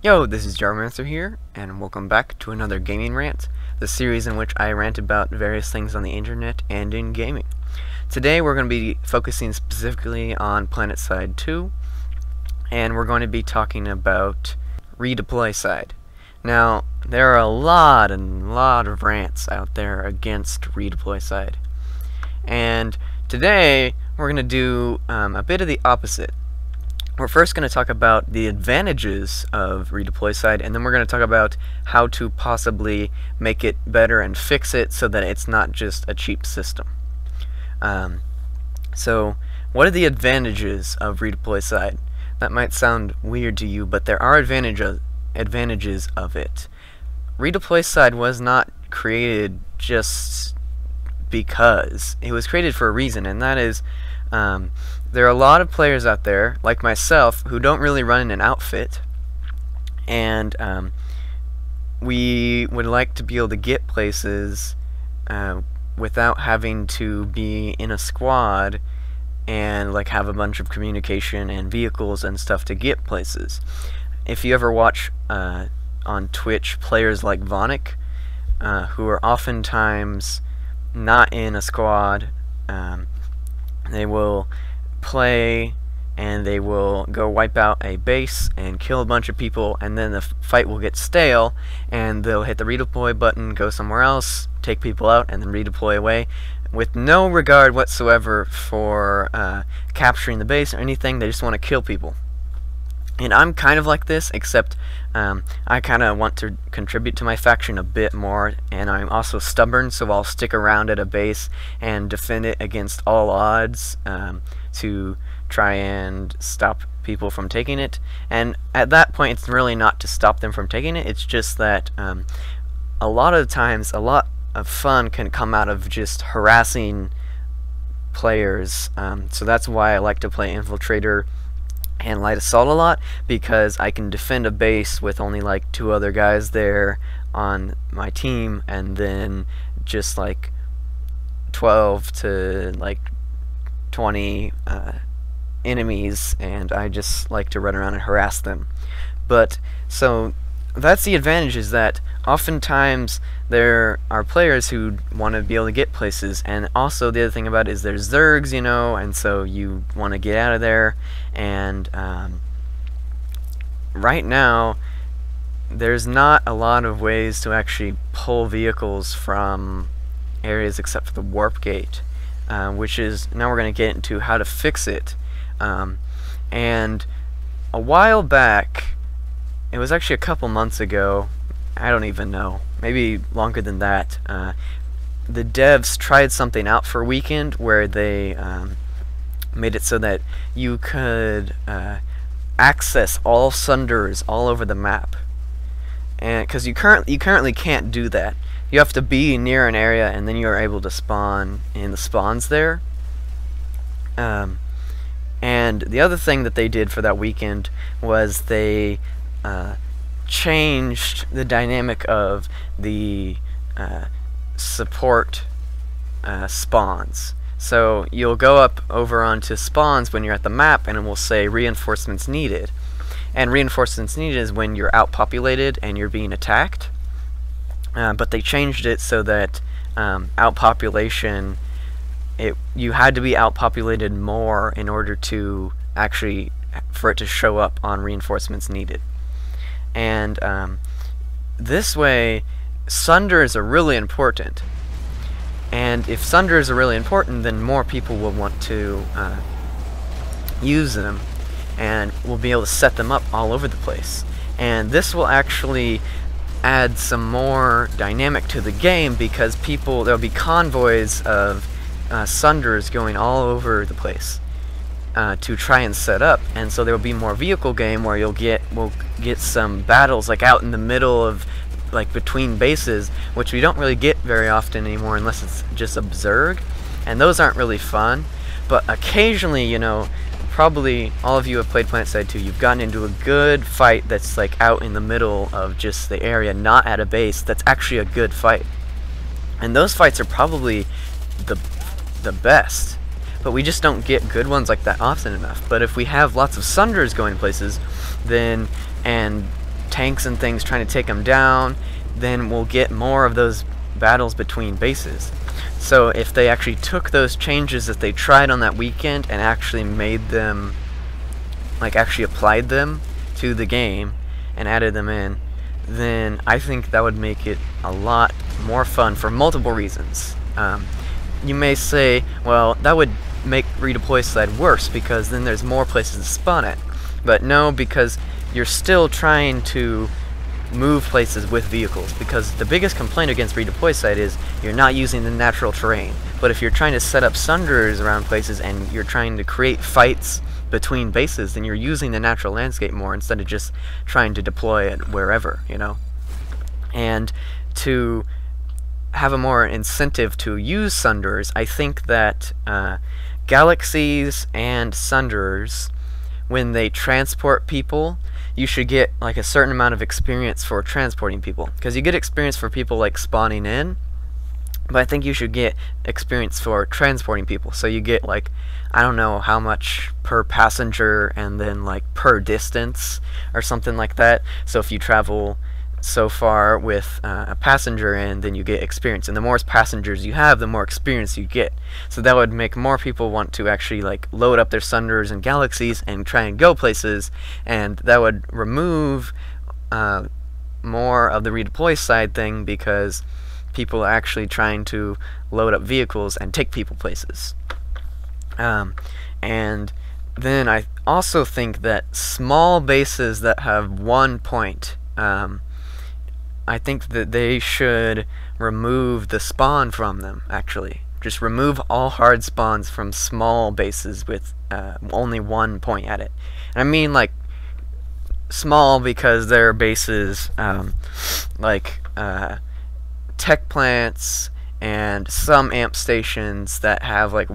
Yo, this is Gyromancer here, and welcome back to another gaming rant, the series in which I rant about various things on the internet and in gaming. Today we're going to be focusing specifically on PlanetSide 2, and we're going to be talking about Redeployside. Now, there are a lot of rants out there against Redeployside, and today we're going to do a bit of the opposite. We're first going to talk about the advantages of Redeployside, and then we're going to talk about how to possibly make it better and fix it so that it's not just a cheap system. So what are the advantages of Redeployside? That might sound weird to you, but there are advantages of it. Redeployside was not created just because. It was created for a reason, and that is there are a lot of players out there, like myself, who don't really run in an outfit, and we would like to be able to get places without having to be in a squad and like have a bunch of communication and vehicles and stuff to get places. If you ever watch on Twitch players like Vonic, who are oftentimes not in a squad, they will play and they will go wipe out a base and kill a bunch of people, and then the fight will get stale and they'll hit the redeploy button, go somewhere else, take people out, and then redeploy away with no regard whatsoever for capturing the base or anything. They just want to kill people. And I'm kind of like this, except I kind of want to contribute to my faction a bit more, and I'm also stubborn, so I'll stick around at a base and defend it against all odds to try and stop people from taking it. And at that point, it's really not to stop them from taking it, it's just that a lot of times, a lot of fun can come out of just harassing players. So that's why I like to play Infiltrator and light assault a lot, because I can defend a base with only like 2 other guys there on my team, and then just like 12 to like 20 enemies, and I just like to run around and harass them. But so that's the advantage, is that oftentimes there are players who want to be able to get places, and also the other thing about it is there's Zergs, you know, and so you want to get out of there. And right now there's not a lot of ways to actually pull vehicles from areas except for the warp gate, which is, now we're going to get into how to fix it. And a while back, it was actually a couple months ago, I don't even know, maybe longer than that, the devs tried something out for a weekend where they made it so that you could access all Sunderers all over the map, and because you currently can't do that. You have to be near an area, and then you are able to spawn in the spawns there. And the other thing that they did for that weekend was they changed the dynamic of the support spawns. So you'll go up over onto spawns when you're at the map, and it will say reinforcements needed. And reinforcements needed is when you're outpopulated and you're being attacked. But they changed it so that outpopulation, you had to be outpopulated more in order to actually, for it to show up on reinforcements needed. And this way, Sunderers are really important. And if Sunderers are really important, then more people will want to use them, and we'll be able to set them up all over the place. And this will actually add some more dynamic to the game, because people, there'll be convoys of Sunderers going all over the place to try and set up, and so there will be more vehicle game where we'll get some battles like out in the middle of, like, between bases, which we don't really get very often anymore unless it's just a Zerg, and those aren't really fun. But occasionally, you know, probably all of you have played PlanetSide 2, you've gotten into a good fight that's like out in the middle of just the area, not at a base, that's actually a good fight, and those fights are probably the best. But we just don't get good ones like that often enough. But if we have lots of Sunderers going places, then, and tanks and things trying to take them down, then we'll get more of those battles between bases. So if they actually took those changes that they tried on that weekend and actually made them, like actually applied them to the game and added them in, then I think that would make it a lot more fun for multiple reasons. You may say, well, that would make Redeployside worse because then there's more places to spawn it. But no, because you're still trying to move places with vehicles, because the biggest complaint against Redeployside is you're not using the natural terrain. But if you're trying to set up Sunderers around places and you're trying to create fights between bases, then you're using the natural landscape more instead of just trying to deploy it wherever, you know. And to have a more incentive to use Sunderers, I think that Galaxies and Sunderers, when they transport people, you should get like a certain amount of experience for transporting people, because you get experience for people like spawning in, but I think you should get experience for transporting people. So you get like, I don't know how much per passenger and then like per distance or something like that. So if you travel so far with a passenger in, then you get experience, and the more passengers you have, the more experience you get. So that would make more people want to actually like load up their Sunderers and Galaxies and try and go places, and that would remove more of the Redeployside thing, because people are actually trying to load up vehicles and take people places. And then I also think that small bases that have one point, I think that they should remove the spawn from them, actually. Just remove all hard spawns from small bases with only one point at it. And I mean, like, small because there are bases like tech plants and some amp stations that have, like,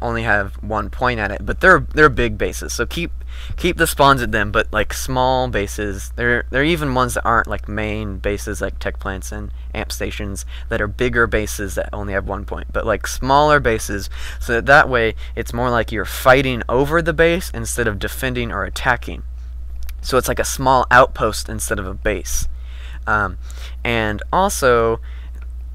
only have one point at it, but they're big bases. So keep the spawns at them, but like small bases, they're even ones that aren't like main bases like tech plants and amp stations, that are bigger bases that only have one point, but like smaller bases, so that way it's more like you're fighting over the base instead of defending or attacking. So it's like a small outpost instead of a base. And also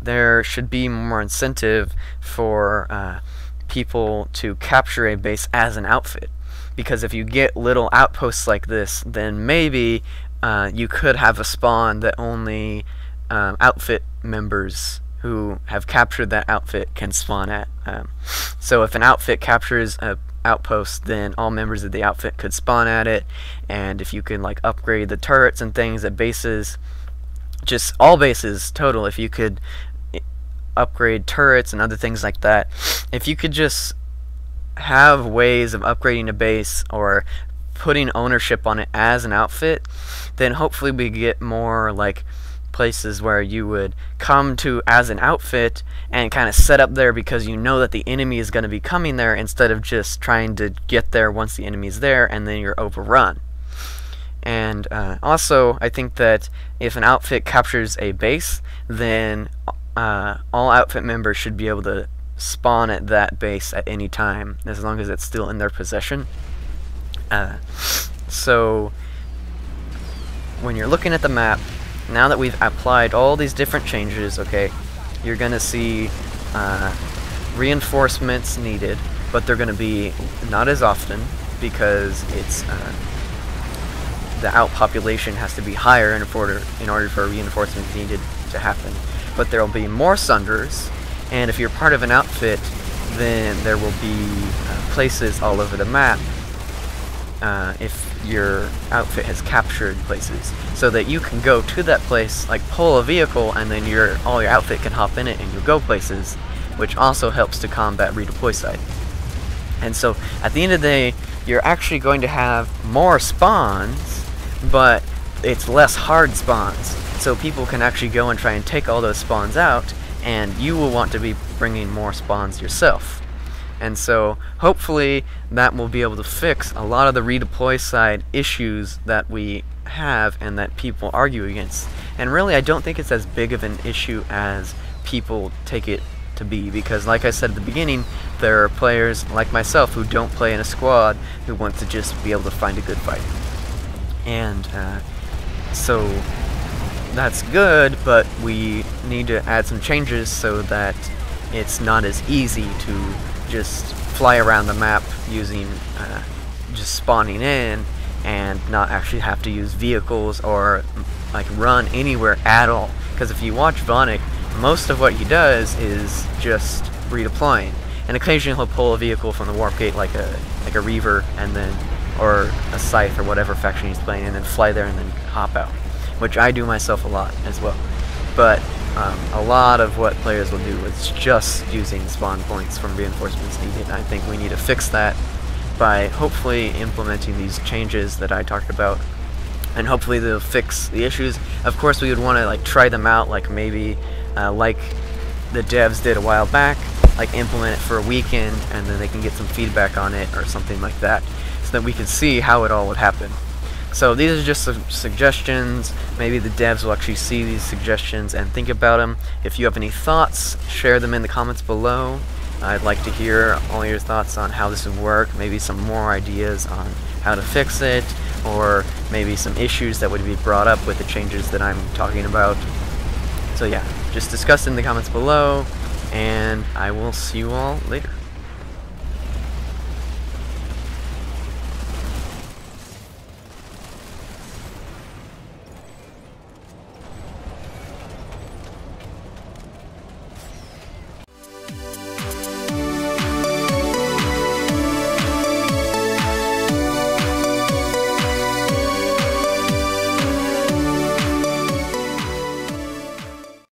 there should be more incentive for people to capture a base as an outfit, because if you get little outposts like this, then maybe you could have a spawn that only outfit members who have captured that outfit can spawn at. So if an outfit captures a outpost, then all members of the outfit could spawn at it. And if you can like upgrade the turrets and things at bases, just all bases total, if you could upgrade turrets and other things like that, if you could just have ways of upgrading a base or putting ownership on it as an outfit, then hopefully we get more like places where you would come to as an outfit and kind of set up there because you know that the enemy is going to be coming there, instead of just trying to get there once the enemy's there and then you're overrun. And also I think that if an outfit captures a base, then all outfit members should be able to spawn at that base at any time, as long as it's still in their possession. So when you're looking at the map, now that we've applied all these different changes, okay, you're gonna see reinforcements needed, but they're gonna be not as often, because it's the outpopulation has to be higher in order for reinforcements needed to happen. But there will be more Sunderers, and if you're part of an outfit, then there will be places all over the map if your outfit has captured places, so that you can go to that place, like pull a vehicle, and then all your outfit can hop in it and you'll go places, which also helps to combat Redeployside. And so at the end of the day, you're actually going to have more spawns, but it's less hard spawns. So people can actually go and try and take all those spawns out, and you will want to be bringing more spawns yourself. And so hopefully that will be able to fix a lot of the Redeployside issues that we have and that people argue against. And really I don't think it's as big of an issue as people take it to be, because like I said at the beginning, there are players like myself who don't play in a squad who want to just be able to find a good fight. And So that's good, but we need to add some changes so that it's not as easy to just fly around the map using just spawning in and not actually have to use vehicles or like run anywhere at all. Because if you watch Vonic, most of what he does is just redeploying, and occasionally he'll pull a vehicle from the warp gate, like a reaver, and then or a scythe or whatever faction he's playing, and then fly there and then hop out, which I do myself a lot as well. But a lot of what players will do is just using spawn points from reinforcements needed. I think we need to fix that by hopefully implementing these changes that I talked about, and hopefully they'll fix the issues. Of course, we would want to like try them out, like maybe like the devs did a while back, like implement it for a weekend, and then they can get some feedback on it or something like that, so that we can see how it all would happen. So these are just some suggestions. Maybe the devs will actually see these suggestions and think about them. If you have any thoughts, share them in the comments below. I'd like to hear all your thoughts on how this would work, maybe some more ideas on how to fix it, or maybe some issues that would be brought up with the changes that I'm talking about. So yeah, just discuss in the comments below, and I will see you all later.